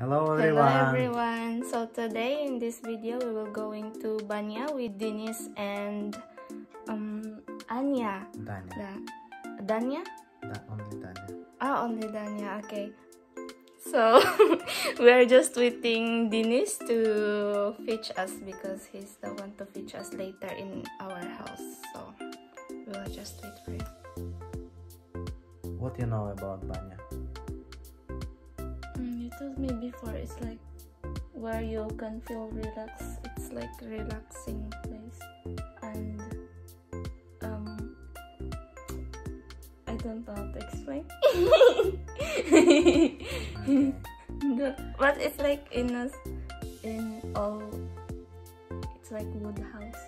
Hello everyone! Hello everyone! So today in this video we will going to Banya with Denis and Anya. Danya. Danya? Only Danya. Ah, only Danya, okay. So we are just waiting Denis to fetch us because he's the one to fetch us later in our house. So we will just wait for him. What do you know about Banya? Told me before, it's like where you can feel relaxed. It's like relaxing place, and I don't know how to explain. Okay. But it's like in all, it's like wood house,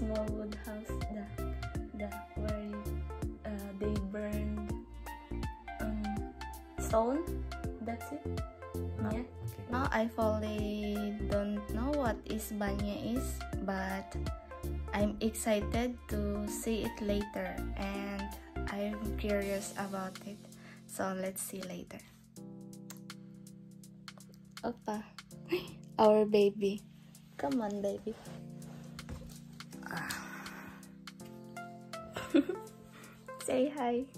small wood house. The where they burned stone. That's it. No, yeah. Okay. Now I fully don't know what is Banya is, but I'm excited to see it later, and I'm curious about it. So let's see later. Opa, our baby. Come on, baby. Say hi.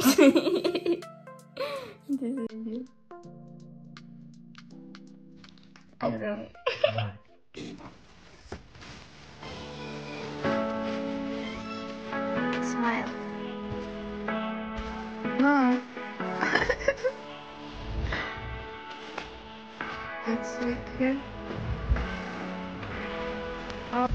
Hi. This is you. I don't know. Smile. No. That's right here. Oh.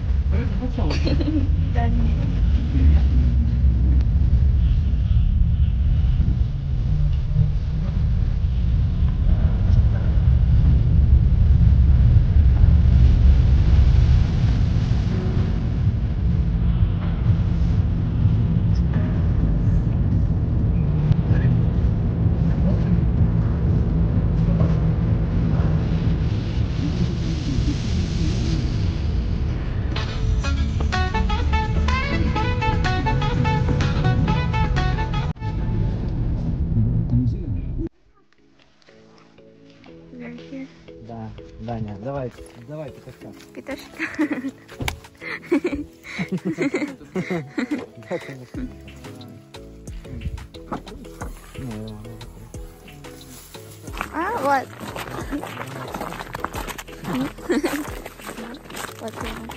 Даня, давай, давай пятачка. Пятачка. А, вот. Вот он.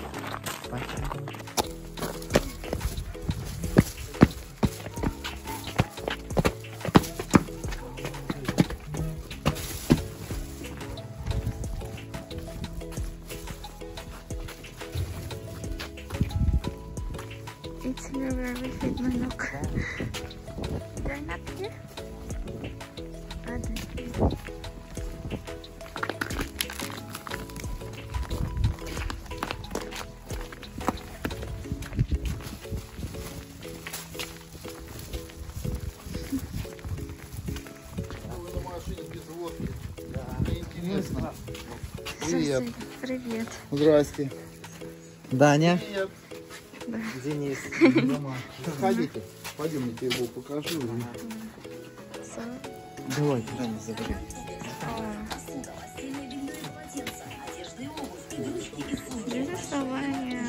It's here where we feed manok. They're not here? Oh, they're here. Привет. Привет. Здрасте. Даня. Привет. Денис, заходите, пойдем, я тебе его покажу. Давай, Даня, забери. Для рисования,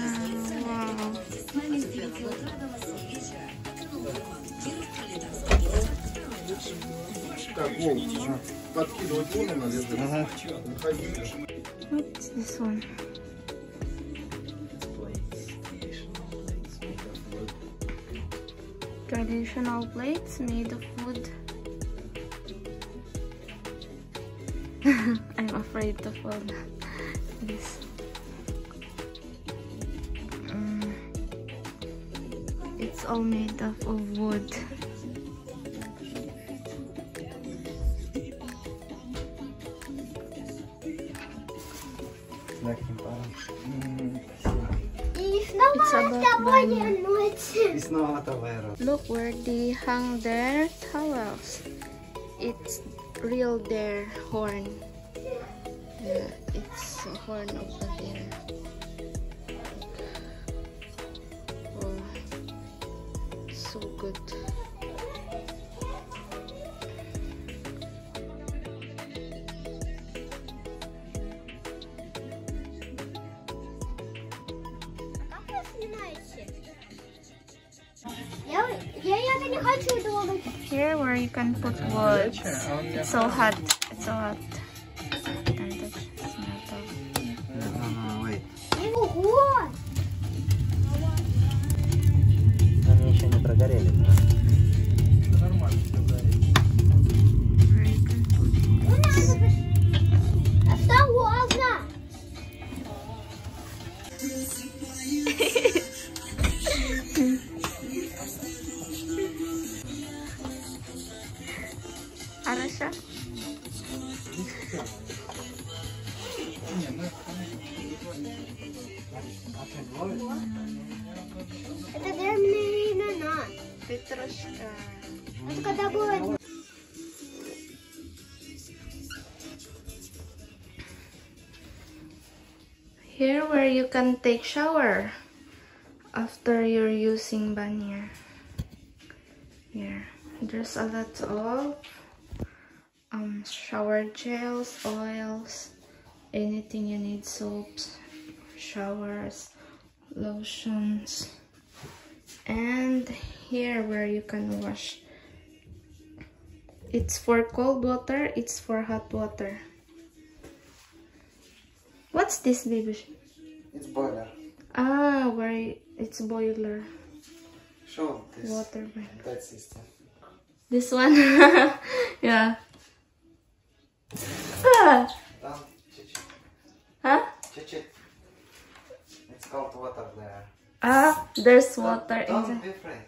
вау. Как волк, подкидывать волну, наверное. Вот здесь он. Traditional plates made of wood. I'm afraid to fall down. Yes. It's all made up of wood. It's not a virus. Look where they hung their towels. It's real their horn. Yeah, it's a horn of the deer. Oh, so good. here where you can put wood. It's so hot. It's so hot. Here where you can take shower after you're using Banya. Here, there's a lot of shower gels, oils, anything you need, soaps, showers, lotions. And here where you can wash. It's for cold water, it's for hot water. What's this, baby? It's boiler. Ah, where it's boiler. Show this water bank. That system. This one? Yeah. Ah. Huh? It's called water there. Ah, there's water in it. Different,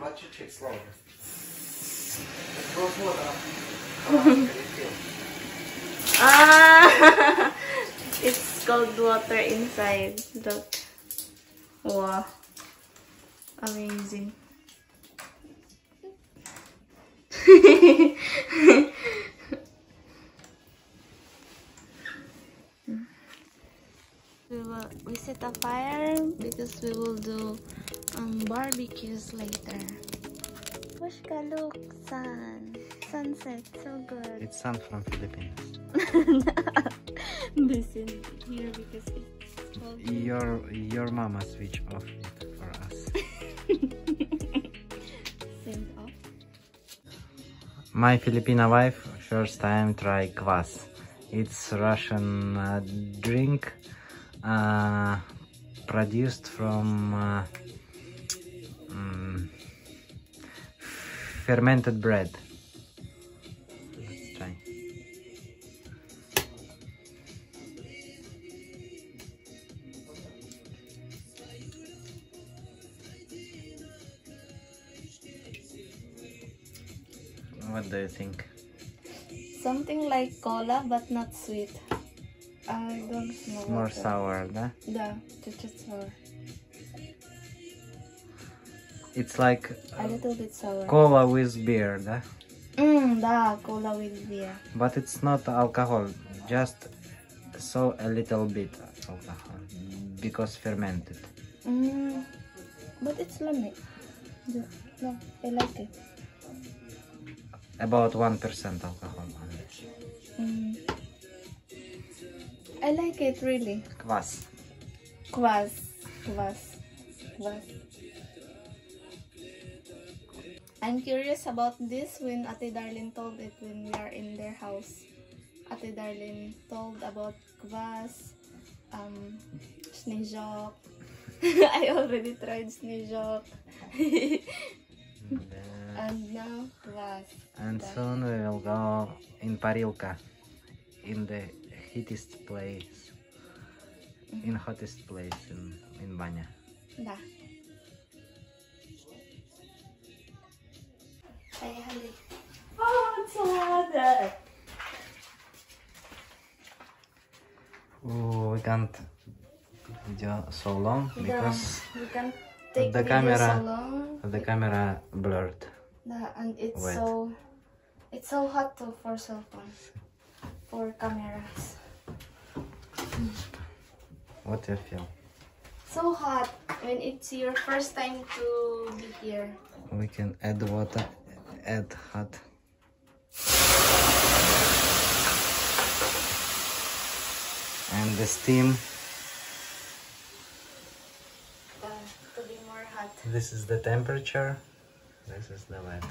but it's slower. It's cold water. Ah! It's cold water inside. Look. Wow. Amazing. We set a fire because we will do barbecues later. Pushka, look, sun. Sunset, so good. It's sun from Philippines. Listen here because it's cold. Your mama switch off it for us. Send off. My Filipina wife first time try kvass. It's Russian drink produced from fermented bread. What do you think? Something like cola, but not sweet. I don't know. More sour, da? Yeah, just sour. It's like a little bit sour. Cola with beer, da? Da, cola with beer. But it's not alcohol, just so a little bit alcohol because fermented. But it's lemon. No, I like it. About 1% alcohol only. I like it really. Kvass. Kvass. Kvass. Kvass. I'm curious about this when Ate Darlene told it when we are in their house. Ate Darlene told about kvass, snezhok. I already tried snezhok. And now kvass. And soon we will go in Parilka, in the hottest place, in Banya. Da. Oh, it's so hot! Oh, we can't video so long because the camera, so long. The camera blurred. Yeah, and it's wet. It's so hot too for cell phones, for cameras. What do you feel? So hot when it's your first time to be here. We can add water, add hot. And the steam. To be more hot. This is the temperature. This is the wet.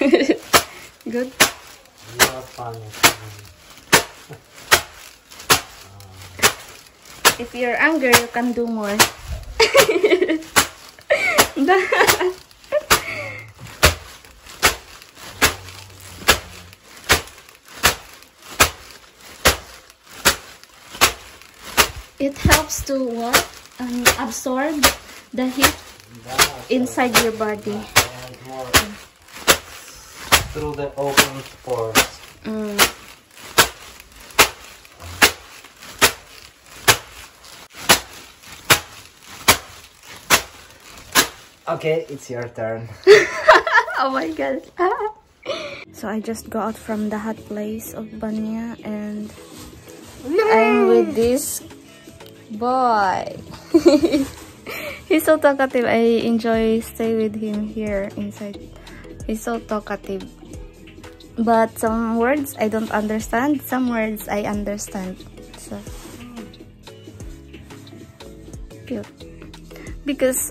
Good? If you're angry, you can do more. It helps to what? Absorb the heat inside your body. And more through the open pores. Okay, it's your turn. Oh my god. So I just got out from the hot place of Banya and I'm with this boy. He's so talkative. I enjoy stay with him here inside. He's so talkative, but some words I don't understand, some words I understand. So cute, because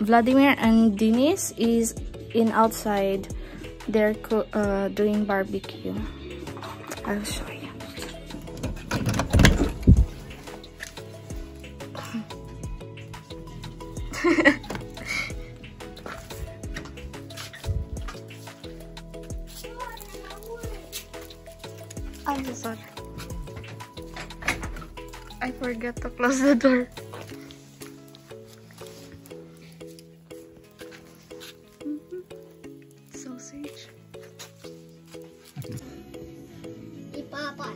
Vladimir and Denis is in outside. They're doing barbecue. I'll show you. I'm so sorry. I forgot to close the door. Sausage. Hey, Papa.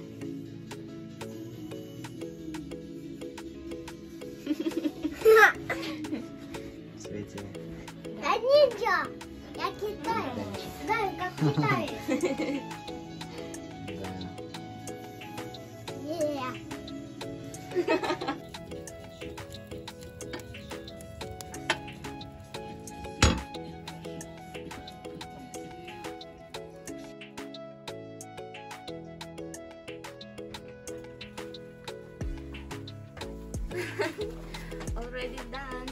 Да нельзя, я китаец. Да, как китаец. Already done.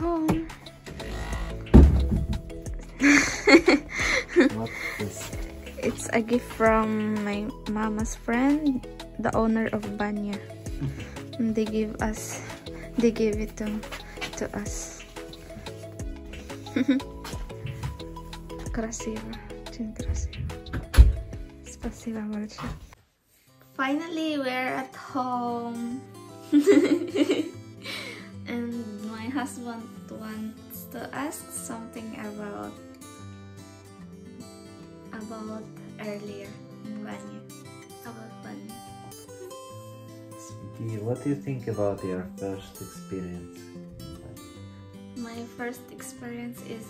Home. What's this? It's a gift from my mama's friend, the owner of Banya. And they gave it to us. Finally, we're at home. My husband wants to ask something about earlier Banya. Sweetie, what do you think about your first experience? My first experience in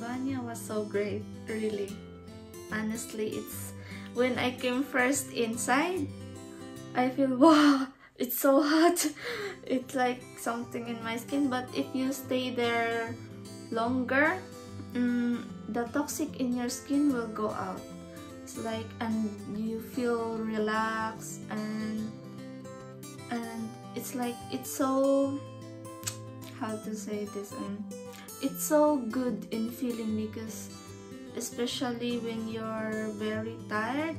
Banya was so great, really. Honestly, it's when I came first inside, I feel wow. It's so hot, it's like something in my skin, but if you stay there longer, the toxic in your skin will go out. It's like, and you feel relaxed, and it's like, it's so, how to say this, it's so good in feeling, because especially when you're very tired,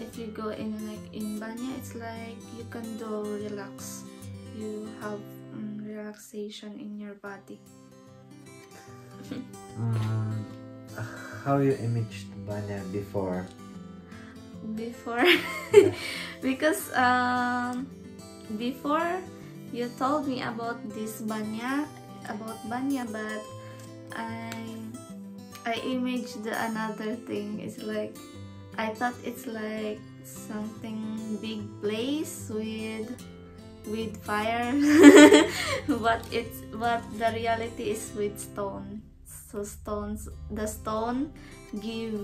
if you go in like in Banya, it's like you can do relax. You have relaxation in your body. How you imaged Banya before? Because before you told me about this Banya, but I imaged another thing. It's like I thought it's like something big place with fire, but the reality is with stone. So the stone give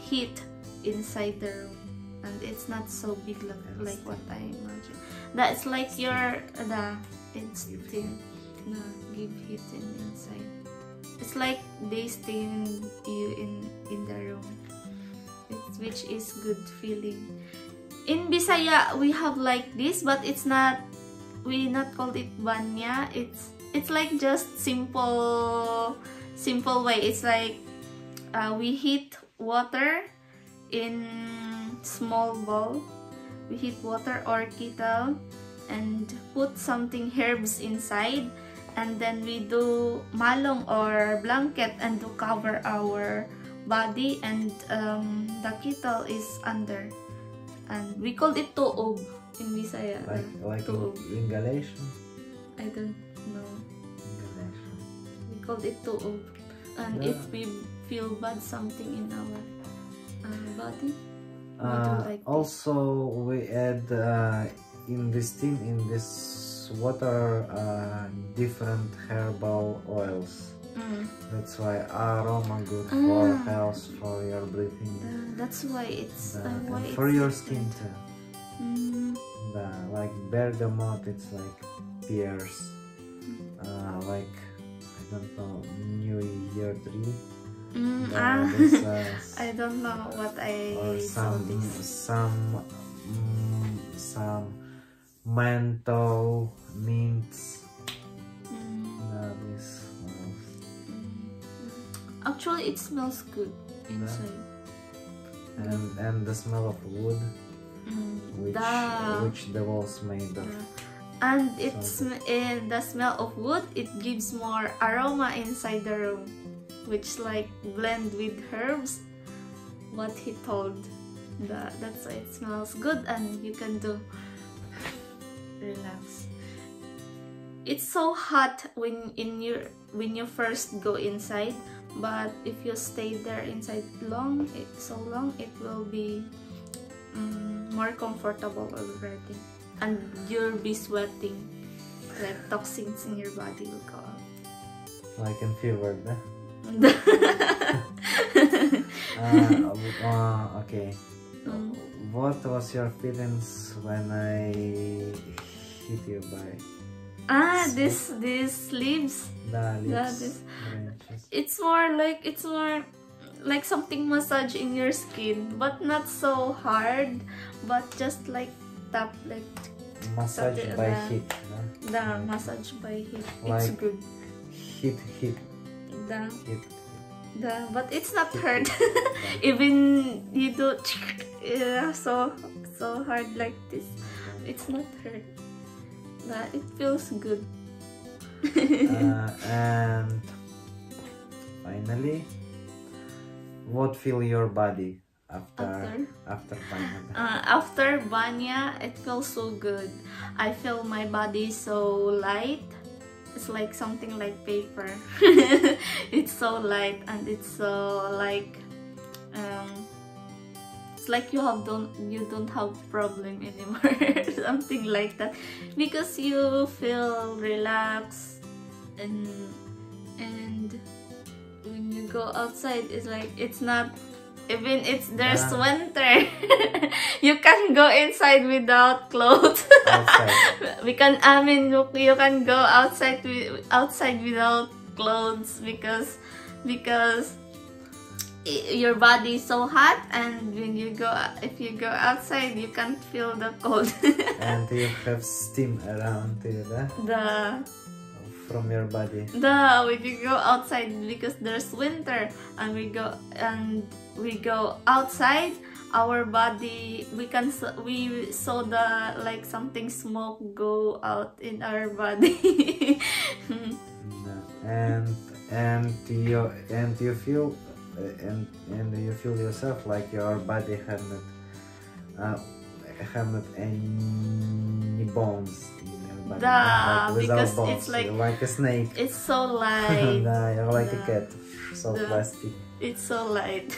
heat inside the room, and it's not so big like what I imagine. That's like it's thin. No, give heat inside. It's like they stain you in the room. Which is good feeling. In Bisaya we have like this, but it's not, we not called it Banya. It's like just simple way. It's like we heat water in small bowl. We heat water or kettle and put something herbs inside, and then we do malong or blanket and to cover our body, and the kettle is under, and we called it to-ob in Visaya. Like to-ob in Galatian? I don't know. In Galatian. We called it to-ob, and yeah. If we feel bad something in our body, like also we add in this steam, in this water, different herbal oils. Mm. That's why aroma good for health, for your breathing. That's why it's for your skin too. Mm. Like bergamot, it's like pears. Like I don't know, New Year tree. I don't know what I. Or some menthol, mints. Actually, it smells good inside. Yeah. And the smell of wood, which the walls made of. And the smell of wood, it gives more aroma inside the room, which like blend with herbs. What he told, that's why it smells good, and you can do relax. It's so hot when you first go inside. But if you stay there inside so long, it will be more comfortable already, and you'll be sweating, like toxins in your body will go out. I can feel it, eh? Okay. What was your feelings when I hit you by? These leaves. It's more like something massage in your skin, but not so hard, but just like tap, like massage by heat. Massage by heat. It's good. Heat. But it's not hurt. Even you do so hard like this, it's not hurt. But it feels good. And finally, what feel your body after Banya? After Banya, it feels so good. I feel my body so light. It's like something like paper. It's so light, and it's so like it's like you don't have problem anymore. Something like that, because you feel relaxed, and when you go outside, it's like it's not even there's winter. You can go inside without clothes. You can go outside without clothes because your body is so hot, and if you go outside, you can't feel the cold. And you have steam around you, from your body. When you go outside, because there's winter, and we go outside, our body we saw the like something smoke go out in our body. And you feel yourself like your body have not any bones in your body. Without bones. It's like, you're like a snake. It's so light. You're like a cat. So plastic. It's so light.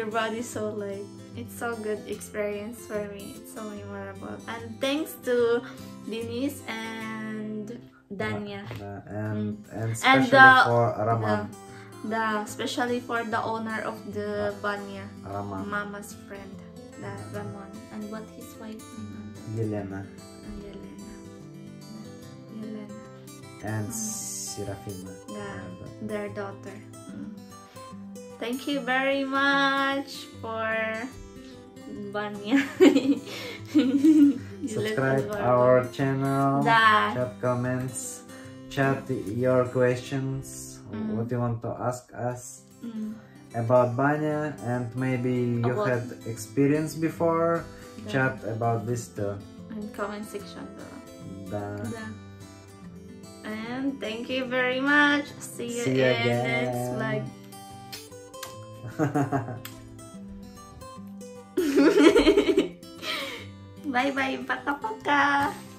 your body so light. It's so good experience for me. It's so memorable. And thanks to Denis and Danya. And especially for Roman. Especially for the owner of the Banya. Roman. Mama's friend, the Roman. And what his wife name? Yelena. Yelena. And Serafina. Their daughter. Thank you very much for Banya. Subscribe our channel, chat comments, chat your questions, what you want to ask us about Banya, and maybe you had experience before, chat about this too. In comment section below. And thank you very much. See you in the next vlog. Bye bye, paka paka.